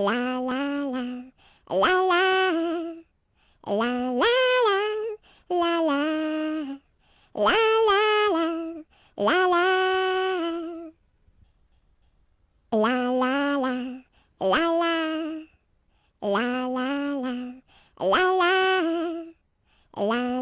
la la la la la la la la la la la la la. La la la la la la la la la la la.